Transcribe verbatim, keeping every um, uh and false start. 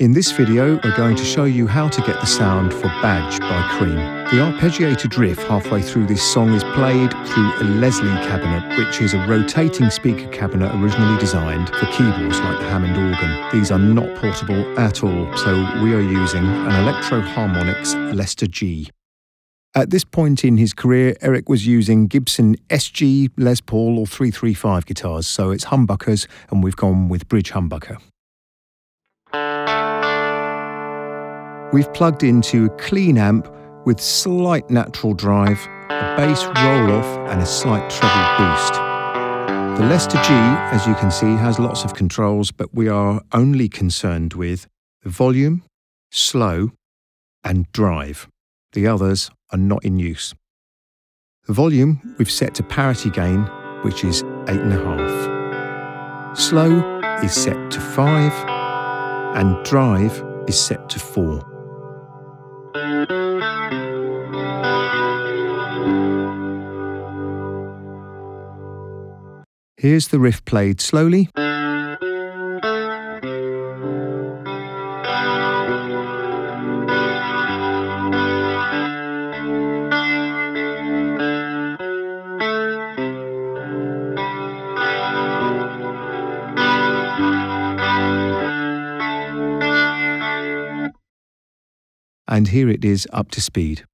In this video, we're going to show you how to get the sound for Badge by Cream. The arpeggiated riff halfway through this song is played through a Leslie cabinet, which is a rotating speaker cabinet originally designed for keyboards like the Hammond organ. These are not portable at all, so we are using an Electro Harmonix Lester G. At this point in his career, Eric was using Gibson S G, Les Paul or three three five guitars, so it's humbuckers and we've gone with bridge humbucker. We've plugged into a clean amp with slight natural drive, a bass roll-off and a slight treble boost. The Lester G, as you can see, has lots of controls, but we are only concerned with volume, slow and drive. The others are not in use. The volume we've set to parity gain, which is eight and a half. Slow is set to five and drive is set to four. Here's the riff played slowly. And here it is up to speed.